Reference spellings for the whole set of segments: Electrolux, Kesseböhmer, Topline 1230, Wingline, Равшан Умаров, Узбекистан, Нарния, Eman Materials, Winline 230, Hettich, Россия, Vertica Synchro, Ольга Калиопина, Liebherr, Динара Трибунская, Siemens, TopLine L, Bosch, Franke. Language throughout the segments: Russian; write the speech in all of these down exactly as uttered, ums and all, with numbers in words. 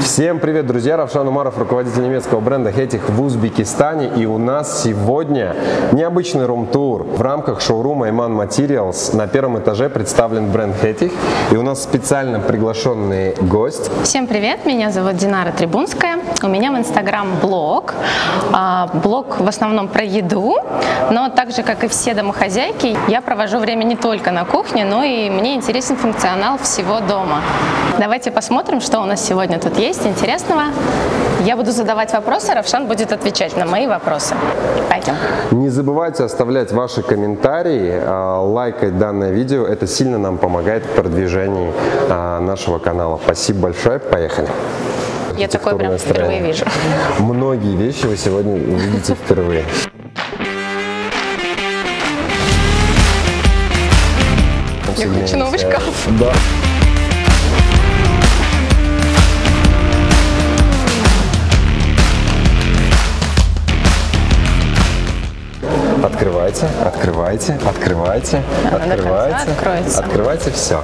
Всем привет, друзья! Равшан Умаров, руководитель немецкого бренда Hettich в Узбекистане. И у нас сегодня необычный рум-тур. В рамках шоурума Eman Materials на первом этаже представлен бренд Hettich. И у нас специально приглашенный гость. Всем привет! Меня зовут Динара Трибунская. У меня в Инстаграм блог. Блог в основном про еду, но так же, как и все домохозяйки, я провожу время не только на кухне, но и мне интересен функционал всего дома. Давайте посмотрим, что у нас сегодня тут есть интересного. Я буду задавать вопросы, Равшан будет отвечать на мои вопросы. Пойдем. Не забывайте оставлять ваши комментарии, лайкать данное видео. Это сильно нам помогает в продвижении нашего канала. Спасибо большое. Поехали. Я такое прям впервые вижу. Многие вещи вы сегодня увидите впервые. Я хочу новый шкаф. Да. Открывайте, открывайте, открывайте, открывайте, открывайте все.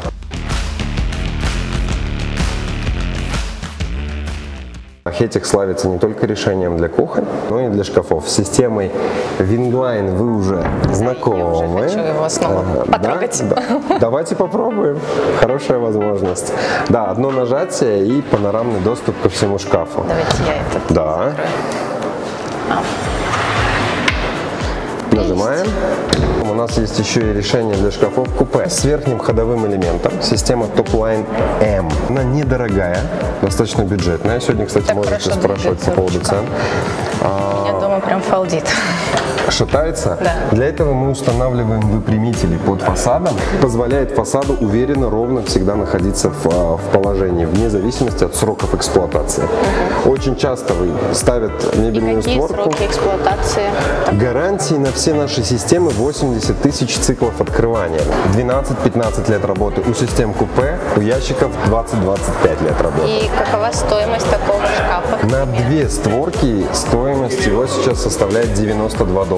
Hettich славится не только решением для кухонь, но и для шкафов. С системой Wingline вы уже знакомы. Я уже хочу его снова потрогать. Да, да. Давайте попробуем. Хорошая возможность. Да, одно нажатие и панорамный доступ ко всему шкафу. Давайте я этот да. закрою. Нажимаем. У нас есть еще и решение для шкафов купе с верхним ходовым элементом. Система Topline эм. Она недорогая, достаточно бюджетная. Сегодня, кстати, так можете спрашивать по поводу цен. У меня дома прям фалдит. Шатается? Да. Для этого мы устанавливаем выпрямители под фасадом. Позволяет фасаду уверенно, ровно всегда находиться в, в положении, вне зависимости от сроков эксплуатации. Угу. Очень часто вы ставят мебельную створку. Сроки эксплуатации? Гарантии на все наши системы восемьдесят тысяч циклов открывания. двенадцать-пятнадцать лет работы у систем купе, у ящиков двадцать-двадцать пять лет работы. И какова стоимость такого шкафа? На две створки стоимость его сейчас составляет девяносто два доллара.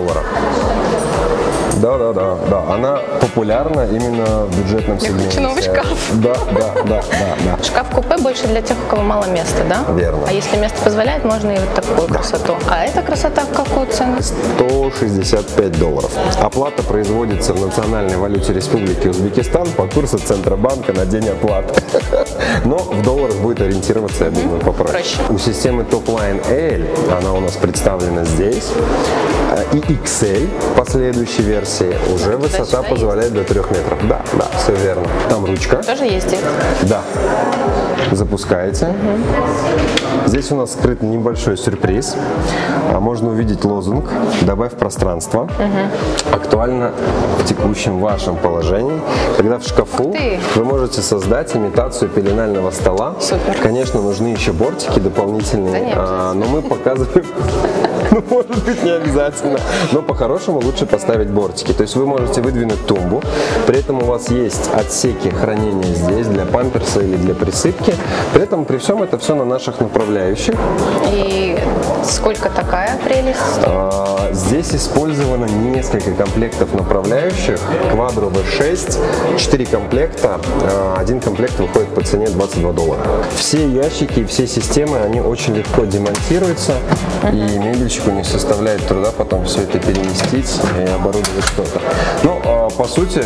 Да, да, да, да. Она популярна именно в бюджетном сегменте. Хочу новый шкаф. Да, да, да, да, да. Шкаф-купе больше для тех, у кого мало места, да? Верно. А если место позволяет, можно и вот такую да. красоту. А эта красота в какую цену? сто шестьдесят пять долларов. Оплата производится в национальной валюте Республики Узбекистан по курсу Центробанка на день оплаты. Но в долларах будет ориентироваться, я думаю, попроще. У системы TopLine L, она у нас представлена здесь, и икс эль последующей версии уже высота позволяет до трёх метров. Да, да, все верно. Там ручка. Тоже есть здесь? Да. Запускаете. Угу. Здесь у нас скрыт небольшой сюрприз. Можно увидеть лозунг «Добавь пространство». Угу. Актуально в текущем вашем положении, когда в шкафу вы можете создать имитацию пеленального стола. Супер. Конечно, нужны еще бортики дополнительные, а, но мы показываем... Ну, может быть, не обязательно, но по-хорошему лучше поставить бортики. То есть вы можете выдвинуть тумбу, при этом у вас есть отсеки хранения здесь для памперса или для присыпки. При этом при всем это все на наших направляющих. И сколько такая прелесть? А, здесь использовано несколько комплектов направляющих. Квадро ви шесть, четыре комплекта, один комплект выходит по цене двадцать два доллара. Все ящики и все системы, они очень легко демонтируются, и мебель не составляет труда потом все это переместить и оборудовать что-то. Но по сути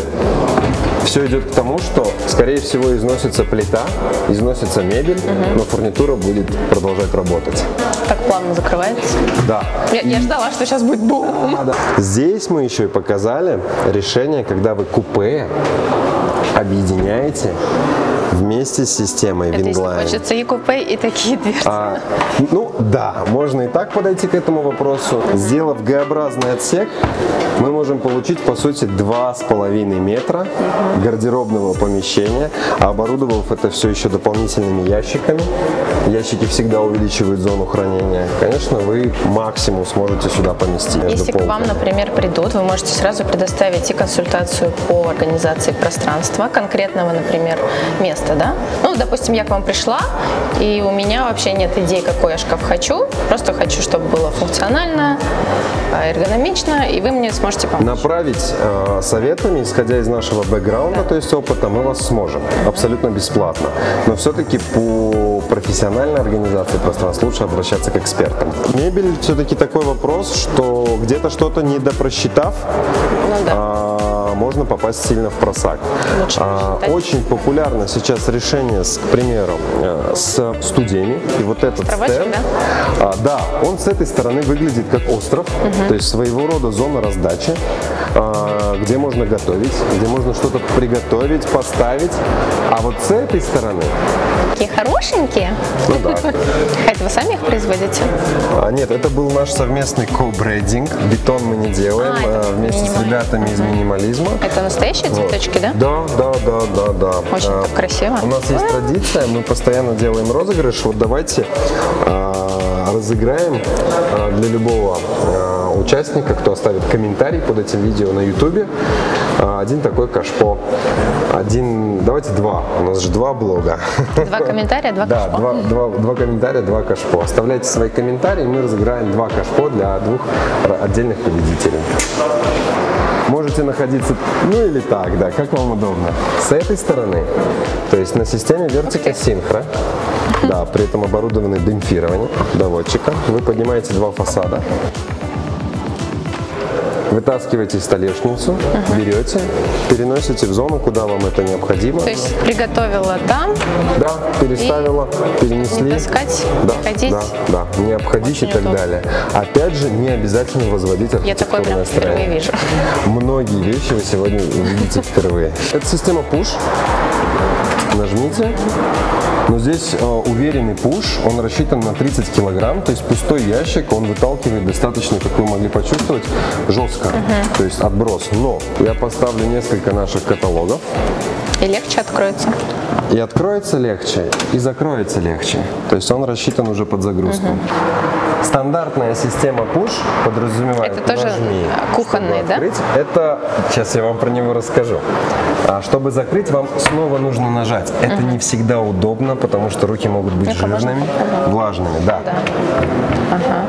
все идет к тому, что скорее всего износится плита, износится мебель, угу. но фурнитура будет продолжать работать. Так плавно закрывается. Да. Я, я ждала, что сейчас будет бум. Да, да. Здесь мы еще и показали решение, когда вы купе объединяете вместе с системой Wingline. Хочется и купе, и такие дверцы. А, ну да, можно и так подойти к этому вопросу. Сделав Г-образный отсек, мы можем получить по сути два с половиной метра гардеробного помещения, оборудовав это все еще дополнительными ящиками. Ящики всегда увеличивают зону хранения. Конечно, вы максимум сможете сюда поместить. Если к вам, например, придут, вы можете сразу предоставить и консультацию по организации пространства конкретного, например, места. место, да? Ну, допустим, я к вам пришла, и у меня вообще нет идей, какой я шкаф хочу. Просто хочу, чтобы было функционально, эргономично, и вы мне сможете помочь. Направить э, советами, исходя из нашего бэкграунда, да. то есть опыта, мы вас сможем. Абсолютно бесплатно. Но все-таки по профессиональной организации пространств лучше обращаться к экспертам. Мебель все-таки такой вопрос, что где-то что-то недопросчитав, ну, да. а, можно попасть сильно в просак. А, очень популярно сейчас решение, с, к примеру, с студиями. И вот этот стенд, да? А, да, он с этой стороны выглядит как остров, угу. то есть своего рода зона раздачи, а, где можно готовить, где можно что-то приготовить, поставить. А вот с этой стороны... Такие хорошенькие. Ну, да. Это вы сами их производите? А, нет, это был наш совместный ко-брендинг. Бетон мы не делаем, а, а, вместе с ребятами из минимализма. Это настоящие цветочки, вот. да? Да, да, да, да, да. Очень а, красиво. У нас есть традиция, мы постоянно делаем розыгрыш. Вот давайте а, разыграем а, для любого а, участника, кто оставит комментарий под этим видео на ютубе, а, один такой кашпо. Один, давайте два. У нас же два блога. Два комментария, два кашпо. Да, два, два, два комментария, два кашпо. Оставляйте свои комментарии, мы разыграем два кашпо для двух отдельных победителей. Можете находиться, ну или так, да, как вам удобно. С этой стороны, то есть на системе Vertica Synchro, да, при этом оборудованы демпфирование доводчика, вы поднимаете два фасада. Вытаскиваете столешницу, uh-huh. берете, переносите в зону, куда вам это необходимо. То есть приготовила там, да, переставила, перенесли. Не таскать, да, ходить. Да, да, не обходить и так удобно. Далее. Опять же, не обязательно возводить архитектурное Я строение. Вижу. Многие вещи вы сегодня увидите впервые. Это система пуш. Нажмите. Но здесь э, уверенный пуш, он рассчитан на тридцать килограмм, то есть пустой ящик, он выталкивает достаточно, как вы могли почувствовать, жестко, uh-huh. то есть отброс. Но я поставлю несколько наших каталогов. И легче откроется. И откроется легче, и закроется легче. То есть он рассчитан уже под загрузку. Угу. Стандартная система пуш подразумевает... Это тоже нажми, кухонный, да? Это... Сейчас я вам про него расскажу. А чтобы закрыть, вам снова нужно нажать. Это угу. не всегда удобно, потому что руки могут быть Только жирными, можно? влажными. Да. да. Ага.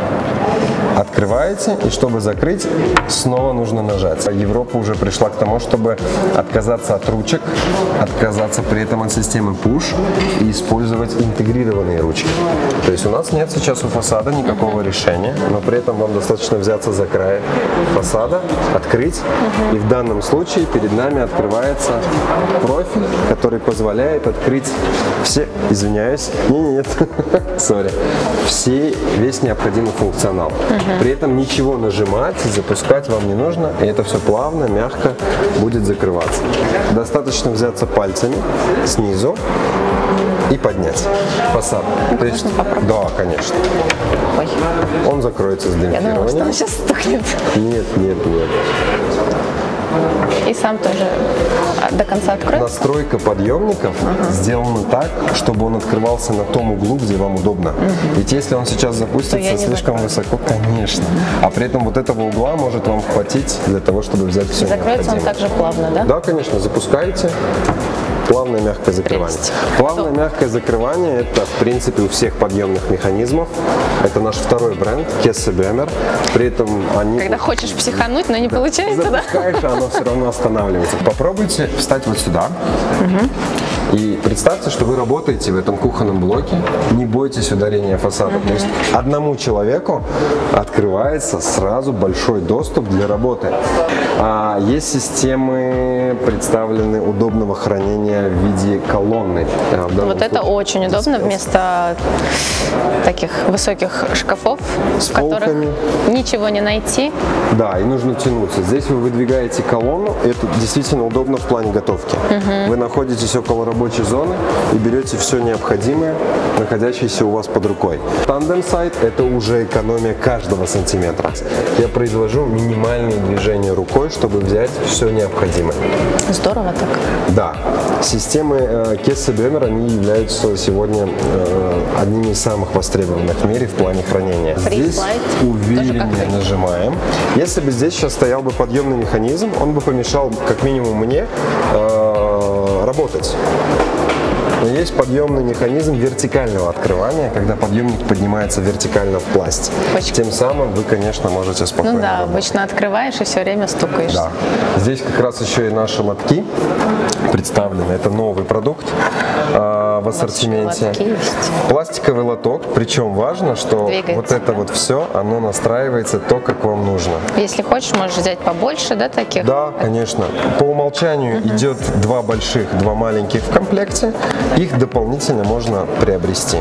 Открываете, и чтобы закрыть, снова нужно нажать. Европа уже пришла к тому, чтобы отказаться от ручек, отказаться при этом от системы пуш и использовать интегрированные ручки. То есть у нас нет сейчас у фасада никакого uh-huh. решения, но при этом вам достаточно взяться за край фасада, открыть, uh-huh. и в данном случае перед нами открывается профиль, который позволяет открыть все, извиняюсь, нет, сори, все, весь необходимый функционал. При этом ничего нажимать, запускать вам не нужно, и это все плавно, мягко будет закрываться. Достаточно взяться пальцами снизу и поднять фасад. Ну, то есть, да, конечно. Ой. Он закроется с демпфированием. Я думала, что он сейчас стукнет. Нет, нет, нет. И сам тоже до конца откроется? Настройка подъемников ага. сделана так, чтобы он открывался на том углу, где вам удобно. Угу. Ведь если он сейчас запустится слишком высоко, конечно. А при этом вот этого угла может вам хватить для того, чтобы взять все необходимое. Закроется он также плавно, да? Да, конечно. Запускаете. Плавное мягкое закрывание. Плавное мягкое закрывание – это, в принципе, у всех подъемных механизмов. Это наш второй бренд – Kesseböhmer. При этом они… Когда хочешь психануть, но не да. получается, запускаешь, да? Оно все равно останавливается. Попробуйте встать вот сюда. Угу. И представьте, что вы работаете в этом кухонном блоке. Не бойтесь ударения фасада. Угу. То есть одному человеку открывается сразу большой доступ для работы. А есть системы, представлены удобного хранения в виде колонны. Вот это очень удобно вместо таких высоких шкафов, в которых ничего не найти. Да, и нужно тянуться. Здесь вы выдвигаете колонну, это действительно удобно в плане готовки. Угу. Вы находитесь около рабочей зоны и берете все необходимое, находящееся у вас под рукой. Тандем-сайт – это уже экономия каждого сантиметра. Я произвожу минимальные движения рукой, чтобы взять все необходимое. Здорово так. Да. Системы Kesseböhmer, они являются сегодня одними из самых востребованных в мире в плане хранения. Здесь увереннее нажимаем. Если бы здесь сейчас стоял бы подъемный механизм, он бы помешал как минимум мне работать. Но есть подъемный механизм вертикального открывания, когда подъемник поднимается вертикально в пласте. Очень... Тем самым вы, конечно, можете спокойно. Ну да, работать. Обычно открываешь и все время стукаешься. Да. Здесь как раз еще и наши лотки представлены. Это новый продукт э, в ассортименте. Пластиковый лоток. Причем важно, что двигается, вот это да. вот все, оно настраивается то, как вам нужно. Если хочешь, можешь взять побольше, да, таких? Да, конечно. По умолчанию угу. идет два больших, два маленьких в комплекте. Их дополнительно можно приобрести.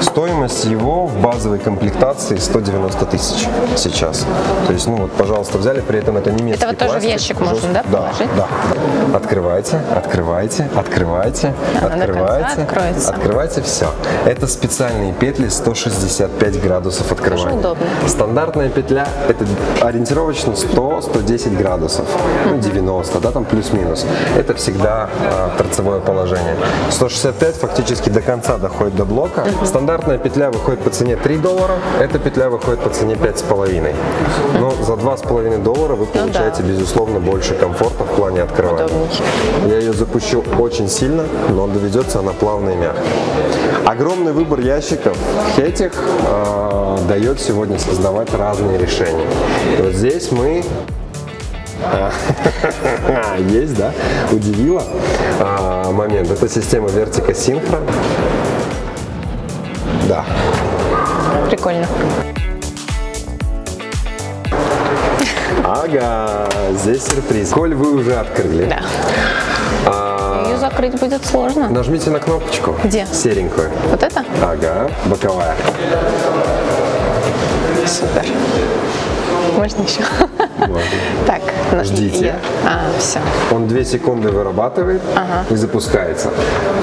Стоимость его в базовой комплектации сто девяносто тысяч сейчас. То есть, ну вот, пожалуйста, взяли, при этом это немецкий пластик. Это вот тоже в ящик жест... можно, да, положить? Да, да. Открывайте, открывайте, открывайте, Она открывайте, открывайте, все. Это специальные петли сто шестьдесят пять градусов открывания. Удобно. Стандартная петля – это ориентировочно сто — сто десять градусов, ну девяносто, да, там плюс-минус. Это всегда а, торцевое положение. сто шестьдесят пять фактически до конца доходит до блока. Стандартная петля выходит по цене три доллара, эта петля выходит по цене пять с половиной. Но за два с половиной доллара вы получаете, ну да. безусловно, больше комфорта в плане открывания. Удобненько. Я ее запущу очень сильно, но доведется она плавно и мягко. Огромный выбор ящиков Hettich э, дает сегодня создавать разные решения. И вот здесь мы... Есть, да? Удивило э, момент. Это система Vertica Synchro. Да. Прикольно. Ага, здесь сюрприз. Коль вы уже открыли. Да. А... Ее закрыть будет сложно. Нажмите на кнопочку. Где? Серенькую. Вот это? Ага, боковая. Супер. Можно еще? Можно. Так, ждите. Я... А, все. Он две секунды вырабатывает ага. и запускается.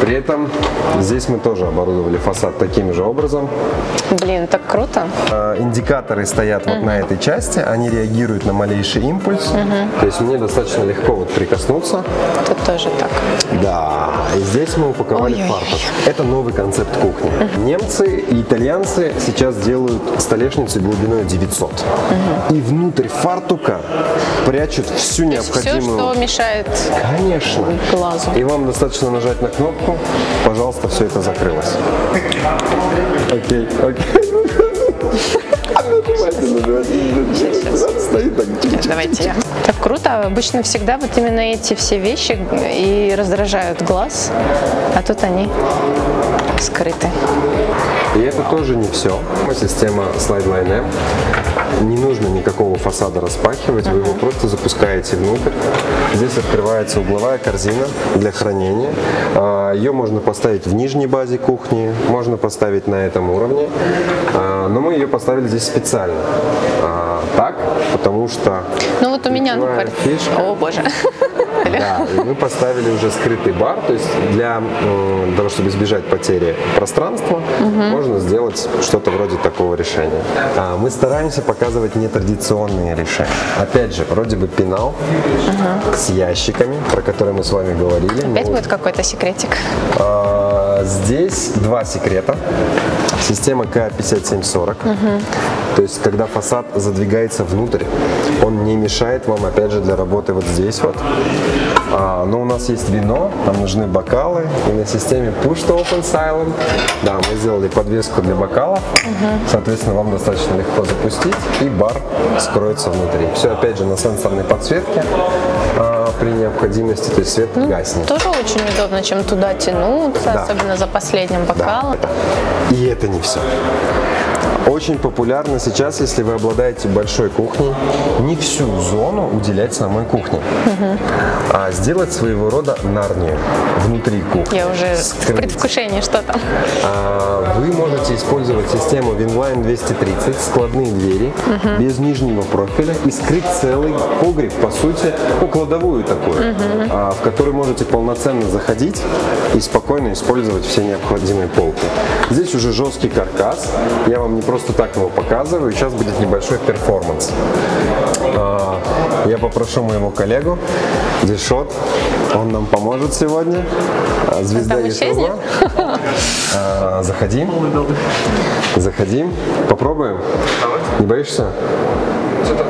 При этом здесь мы тоже оборудовали фасад таким же образом. Блин, так круто. А, индикаторы стоят угу. вот на этой части, они реагируют на малейший импульс. Угу. То есть мне достаточно легко вот прикоснуться. Тут тоже так. Да, и здесь мы упаковали фартук. Это новый концепт кухни. Угу. Немцы и итальянцы сейчас делают столешницу глубиной девятьсот. Угу. И внутрь фартука прячут всю необходимую... Все, что мешает Конечно. глазу. И вам достаточно нажать на кнопку, пожалуйста, все это закрылось. Окей, окей. Давайте я. Так круто. Обычно всегда вот именно эти все вещи и раздражают глаз, а тут они скрыты. И это тоже не все. Система Slide Line M. Не нужно никакого фасада распахивать, вы его просто запускаете внутрь. Здесь открывается угловая корзина для хранения. Ее можно поставить в нижней базе кухни, можно поставить на этом уровне. Но мы ее поставили здесь специально. Так, потому что... Ну вот у меня, ну, фишка. О, боже. Да, и мы поставили уже скрытый бар, то есть для того, чтобы избежать потери пространства, угу. можно сделать что-то вроде такого решения. А мы стараемся показывать нетрадиционные решения. Опять же, вроде бы пенал угу. с ящиками, про которые мы с вами говорили. Опять будет какой-то секретик? А, здесь два секрета. Система К пятьдесят семь сорок, угу. то есть когда фасад задвигается внутрь, он не мешает вам, опять же, для работы вот здесь вот. А, но у нас есть вино, нам нужны бокалы, и на системе Push to Open Silent, да, мы сделали подвеску для бокалов, угу. соответственно, вам достаточно легко запустить, и бар скроется внутри. Все, опять же, на сенсорной подсветке. При необходимости, то есть свет ну, гаснет. Тоже очень удобно, чем туда тянуться, да. особенно за последним бокалом. Да. И это не все. Очень популярно сейчас, если вы обладаете большой кухней, не всю зону уделять самой кухне, угу. а сделать своего рода нарнию внутри кухни. Я уже скрыть. в предвкушении, что там. А, вы можете использовать систему Winline двести тридцать, складные двери, угу. без нижнего профиля, и скрыть целый погреб, по сути, ну, кладовую такую, угу. а, в которую можете полноценно заходить и спокойно использовать все необходимые полки. Здесь уже жесткий каркас, я вам не просто Просто так его показываю. Сейчас будет небольшой перформанс. Я попрошу моего коллегу Дишот, он нам поможет сегодня. Звезда Ютуба. Заходим. Заходим. Попробуем. Не боишься? Нет,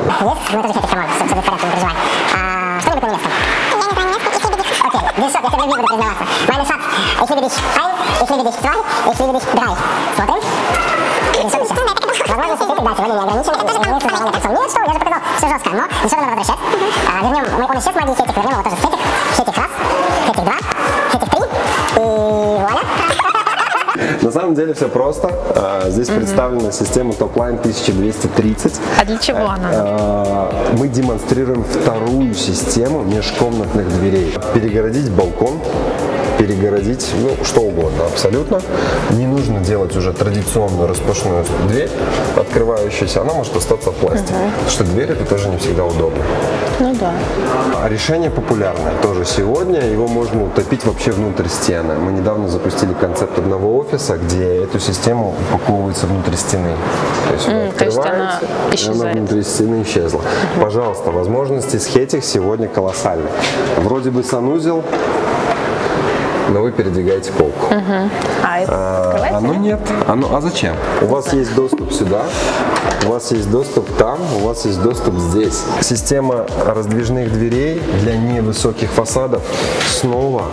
Десять, я тебе не буду признаваться. Meine Schatz, ich liebe dich ein, ich liebe dich zwei, ich liebe dich drei. Смотрим. Возможности и передачи, они не ограничены. Это не создание концов. Нет, что, я же показал, все жестко, но еще надо возвращать. А, вернем, мы, он исчез в магии Hettich, вернем его тоже в Hettich. Hettich раз, Hettich два, Hettich три и вуаля. На самом деле все просто. Здесь mm-hmm. представлена система TopLine тысяча двести тридцать. А для чего она? Мы демонстрируем вторую систему межкомнатных дверей. Перегородить балкон, перегородить, ну, что угодно абсолютно. Не нужно делать уже традиционную распашную дверь, открывающуюся, она может остаться в пластике. Угу. Потому что дверь это тоже не всегда удобно. Ну да. Решение популярное тоже сегодня, его можно утопить вообще внутрь стены. Мы недавно запустили концепт одного офиса, где эту систему упаковывается внутрь стены. То есть, mm, то есть она исчезает. Она внутри стены исчезла. Угу. Пожалуйста, возможности с Hettich сегодня колоссальны. Вроде бы санузел, но вы передвигаете полку. Угу. А это а, оно нет. Оно, а зачем? У вас есть доступ сюда, у вас есть доступ там, у вас есть доступ здесь. Система раздвижных дверей для невысоких фасадов снова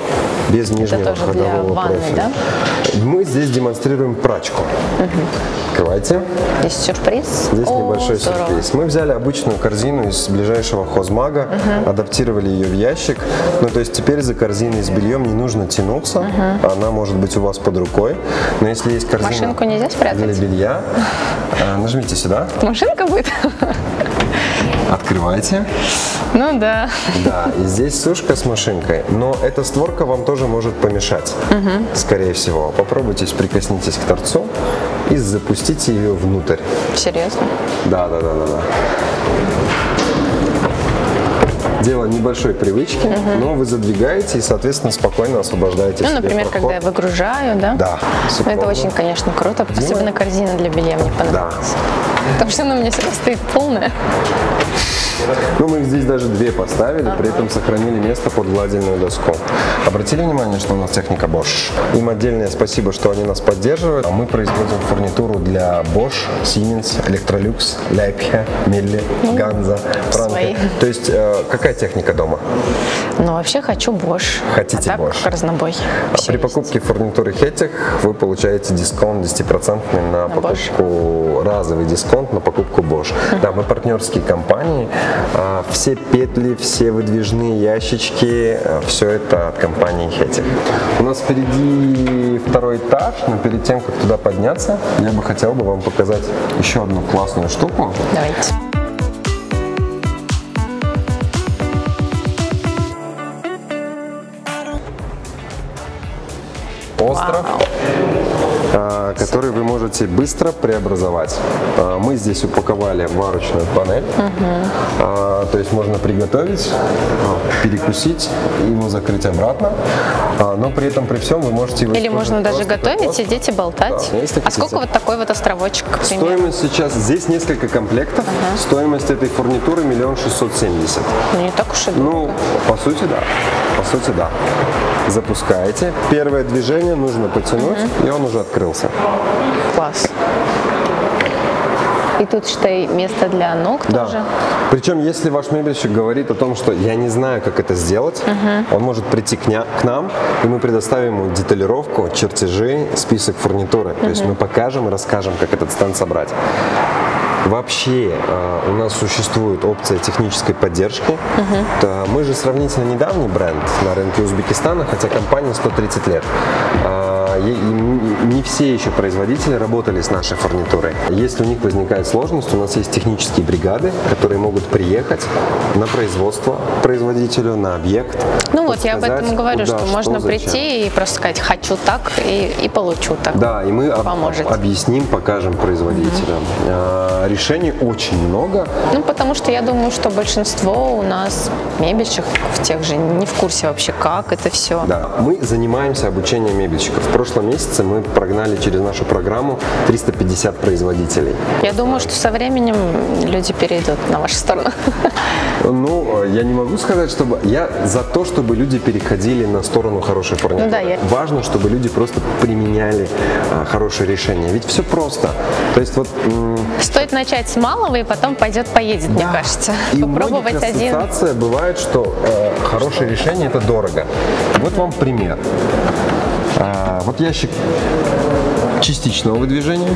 без нижнего ходового ванны, профиля. Да? Мы здесь демонстрируем прачку. Угу. Открывайте. Здесь сюрприз. Здесь О, небольшой здорово. сюрприз. Мы взяли обычную корзину из ближайшего хозмага, угу. адаптировали ее в ящик. Ну, то есть теперь за корзиной с бельем не нужно тянуть. Uh-huh. Она может быть у вас под рукой, но если есть корзина машинку нельзя спрятать? Для белья, нажмите сюда. Машинка будет. Открывайте. Ну да. Да, и здесь сушка с машинкой, но эта створка вам тоже может помешать, uh-huh. скорее всего. Попробуйте, прикоснитесь к торцу и запустите ее внутрь. Серьезно? Да, да, да, да, да. Дело небольшой привычки, угу. но вы задвигаете и, соответственно, спокойно освобождаете. Ну, например, проход. Когда я выгружаю, да? Да. Ну, это очень, конечно, круто. Дима. Особенно корзина для белья мне понравилась. Да. Потому что она у меня всегда стоит полная. Ну, мы их здесь даже две поставили, ага. при этом сохранили место под гладильную доску. Обратили внимание, что у нас техника Bosch. Им отдельное спасибо, что они нас поддерживают. Мы производим фурнитуру для Bosch, Siemens, Electrolux, Liebherr, Milli, Ганза, Franke. То есть, э, какая техника дома? Ну, вообще хочу Bosch. Хотите а так, Bosch? Разнобой. Все при есть. Покупке фурнитуры Hettich вы получаете дисконт десять процентов на, на покупку, Bosch. разовый дисконт на покупку Bosch. Uh-huh. Да, мы партнерские компании. Все петли, все выдвижные ящички, все это от компании Hettich. У нас впереди второй этаж, но перед тем, как туда подняться, я бы хотел бы вам показать еще одну классную штуку. Давайте. Остров. Который вы можете быстро преобразовать. Мы здесь упаковали варочную панель, угу. то есть можно приготовить, перекусить, его закрыть обратно, но при этом при всем вы можете его... Или можно даже готовить, остров. сидеть и болтать. Да, а сколько вот такой вот островочек, к примеру? Стоимость сейчас, здесь несколько комплектов, угу. стоимость этой фурнитуры миллион шестьсот семьдесят тысяч. Ну не так уж и дорого. Ну, по сути, да. По сути, да. Запускаете. Первое движение нужно потянуть, угу. и он уже открылся. Класс. И тут, считай, место для ног да. тоже. Причем, если ваш мебельщик говорит о том, что я не знаю, как это сделать, угу. он может прийти к, ня- к нам, и мы предоставим ему деталировку, чертежи, список фурнитуры. Угу. То есть мы покажем и расскажем, как этот стенд собрать. Вообще у нас существует опция технической поддержки. Uh-huh. Мы же сравнительно недавний бренд на рынке Узбекистана, хотя компании сто тридцать лет. Не все еще производители работали с нашей фурнитурой. Если у них возникает сложность, у нас есть технические бригады, которые могут приехать на производство производителю, на объект. Ну вот, я об этом говорю, куда, что можно что, прийти зачем. и просто сказать «хочу так» и, и «получу так». Да, и мы об, об, объясним, покажем производителям. Mm-hmm. Решений очень много. Ну, потому что я думаю, что большинство у нас мебельщиков тех же не в курсе вообще, как это все. Да, мы занимаемся обучением мебельщиков. прошлом месяце мы прогнали через нашу программу триста пятьдесят производителей. Я думаю, что со временем люди перейдут на вашу сторону. Ну, я не могу сказать, чтобы... Я за то, чтобы люди переходили на сторону хорошей фурнитуры. Ну, да, я... Важно, чтобы люди просто применяли а, хорошие решения. Ведь все просто. То есть вот... Стоит начать с малого и потом пойдет, поедет, да. Мне кажется. И попробовать один. Ассоциация бывает, что э, хорошее решение – это дорого. Вот вам пример. А, вот ящик частичного выдвижения,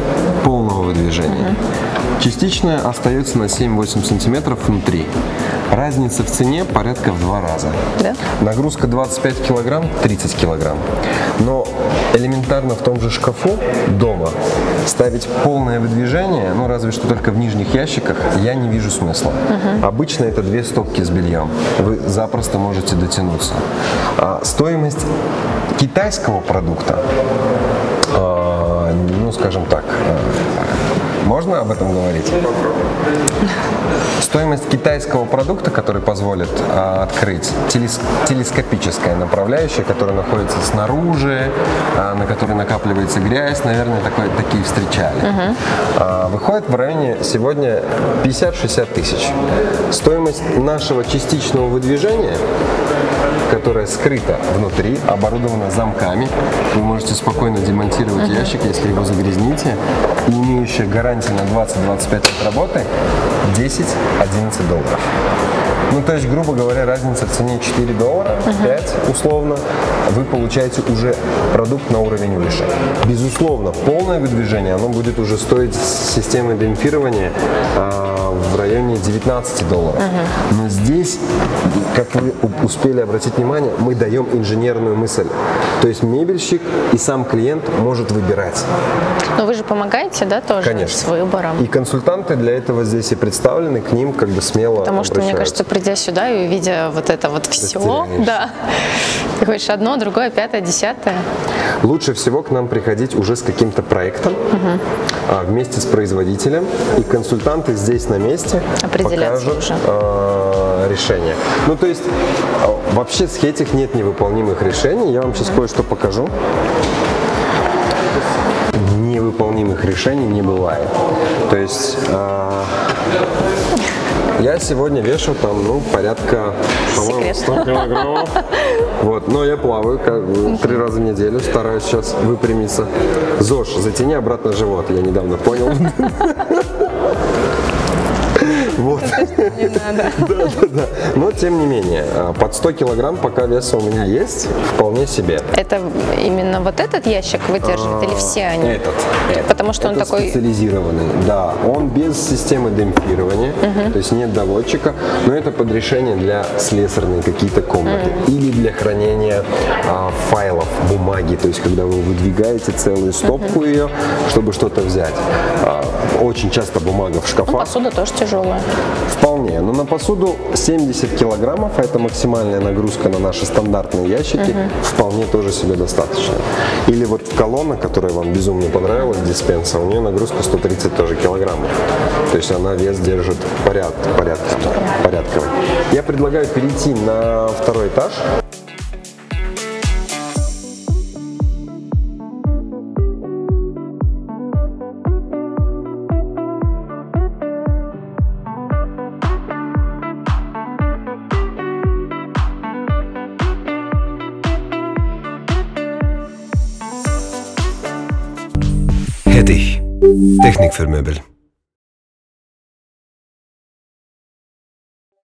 полного выдвижения. Uh-huh. Частичное остается на семь-восемь сантиметров внутри. Разница в цене порядка в два раза. Да? Нагрузка двадцать пять килограмм, тридцать килограмм. Но элементарно в том же шкафу дома ставить полное выдвижение, ну разве что только в нижних ящиках, я не вижу смысла. Угу. Обычно это две стопки с бельем. Вы запросто можете дотянуться. А стоимость китайского продукта, э, ну скажем так, э, можно об этом говорить? Стоимость китайского продукта, который позволит а, открыть телес, телескопическая направляющая, которая находится снаружи, а, на которой накапливается грязь, наверное, такое, такие встречали. Uh-huh. а, выходит в районе сегодня пятьдесят-шестьдесят тысяч. Стоимость нашего частичного выдвижения, которая скрыта внутри, оборудована замками. Вы можете спокойно демонтировать uh-huh. ящик, если его загрязните. И имеющая гарантию на двадцать-двадцать пять лет работы десять-одиннадцать долларов. Ну, то есть, грубо говоря, разница в цене четыре доллара, uh-huh. пять условно, вы получаете уже продукт на уровень выше. Безусловно, полное выдвижение, оно будет уже стоить с системой демпфирования а, в районе девятнадцать долларов. Uh-huh. Но здесь, как вы успели обратить внимание, мы даем инженерную мысль. То есть мебельщик и сам клиент может выбирать. Но вы же помогаете, да, тоже? Конечно. С выбором. И консультанты для этого здесь и представлены, к ним как бы смело Потому что, обращаются. Мне кажется, придя сюда и увидя вот это вот все, да, ты хочешь одно, другое, пятое, десятое. Лучше всего к нам приходить уже с каким-то проектом, угу. вместе с производителем, и консультанты здесь на месте покажут уже. Э, решение. Ну, то есть, вообще с Hettich нет невыполнимых решений. Я вам сейчас угу. кое-что покажу. Невыполнимых решений не бывает. То есть... Э, я сегодня вешу там, ну, порядка, по-моему, сто килограммов. Вот, но я плаваю как, три раза в неделю, стараюсь сейчас выпрямиться. Зош, затяни обратно живот, я недавно понял. Вот. Не надо. Да, да, да. Но, тем не менее, под сто килограмм пока веса у меня есть, вполне себе. Это именно вот этот ящик выдерживает а, или все они? Этот. Потому что этот он такой... специализированный, да. Он без системы демпфирования, угу. то есть нет доводчика, но это под решение для слесарной какие-то комнаты. Угу. Или для хранения а, файлов, бумаги, то есть когда вы выдвигаете целую стопку угу. ее, чтобы что-то взять. А, очень часто бумага в шкафах. Ну, посуда тоже тяжелая. Вполне, но на посуду семьдесят килограммов, а это максимальная нагрузка на наши стандартные ящики, угу. вполне тоже себе достаточно. Или вот колонна, которая вам безумно понравилась, дисpenser, у нее нагрузка сто тридцать тоже килограммов, то есть она вес держит поряд, поряд, порядковый. Я предлагаю перейти на второй этаж. Hettich, Technik für Möbel.